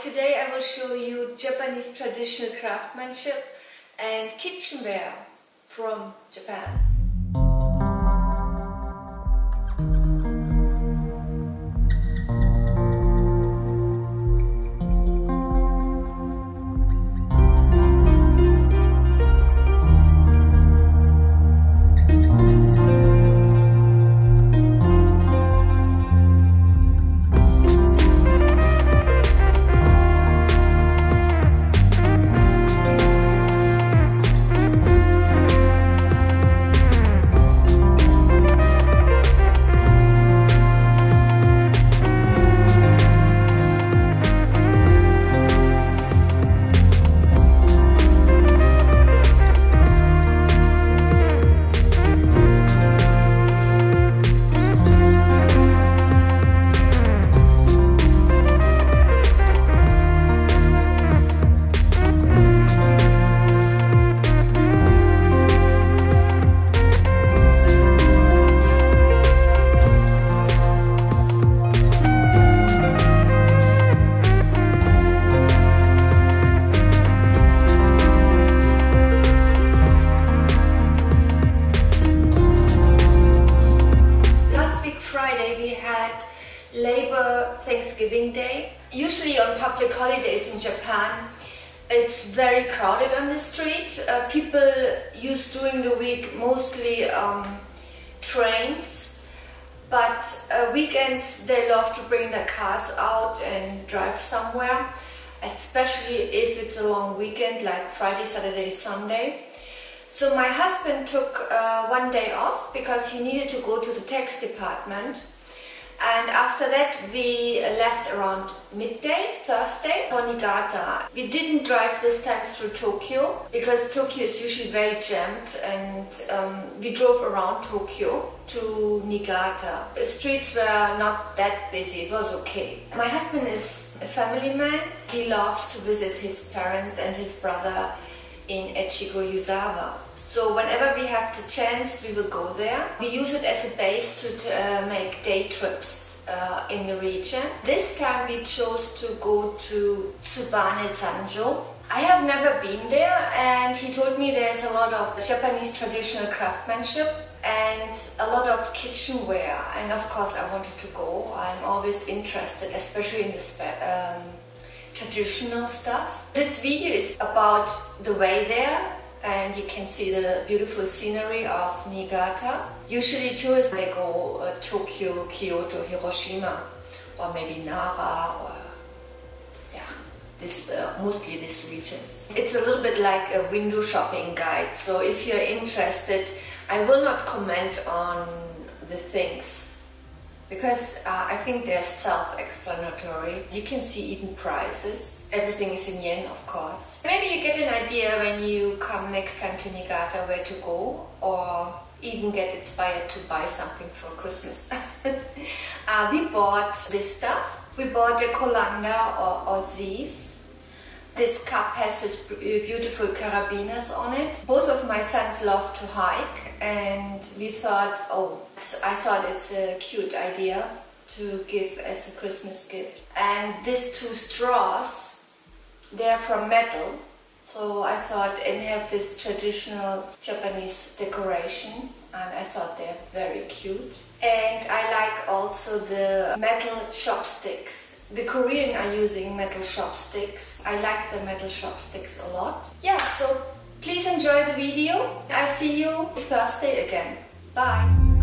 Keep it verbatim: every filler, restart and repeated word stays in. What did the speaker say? Today I will show you Japanese traditional craftsmanship and kitchenware from Japan. Thanksgiving Day. Usually on public holidays in Japan it's very crowded on the street. Uh, people use during the week mostly um, trains, but uh, weekends they love to bring their cars out and drive somewhere, especially if it's a long weekend like Friday, Saturday, Sunday. So my husband took uh, one day off because he needed to go to the tax department. And after that we left around midday, Thursday, for Niigata. We didn't drive this time through Tokyo because Tokyo is usually very jammed, and um, we drove around Tokyo to Niigata. The streets were not that busy, it was okay. My husband is a family man. He loves to visit his parents and his brother in Echigo Yuzawa. So whenever we have the chance, we will go there. We use it as a base to uh, make day trips uh, in the region. This time we chose to go to Tsubame Sanjo. I have never been there, and he told me there's a lot of Japanese traditional craftsmanship and a lot of kitchenware. And of course I wanted to go. I'm always interested, especially in the um, traditional stuff. This video is about the way there, and you can see the beautiful scenery of Niigata. Usually tourists, they go uh, Tokyo, Kyoto, Hiroshima, or maybe Nara, or yeah, this, uh, mostly these regions. It's a little bit like a window shopping guide, so if you're interested, I will not comment on the things, because uh, I think they're self-explanatory. You can see even prices. Everything is in yen, of course. Maybe you get an idea when you come next time to Niigata where to go, or even get inspired to buy something for Christmas. uh, we bought this stuff. We bought a colander or oziv. This cup has this beautiful carabiners on it. Both of my sons love to hike, and we thought, oh, I thought it's a cute idea to give as a Christmas gift. And these two straws, they're from metal, so I thought, and have this traditional Japanese decoration, and I thought they're very cute. And I like also the metal chopsticks. The Korean are using metal chopsticks. I like the metal chopsticks a lot. Yeah, so please enjoy the video. I see you Thursday again. Bye.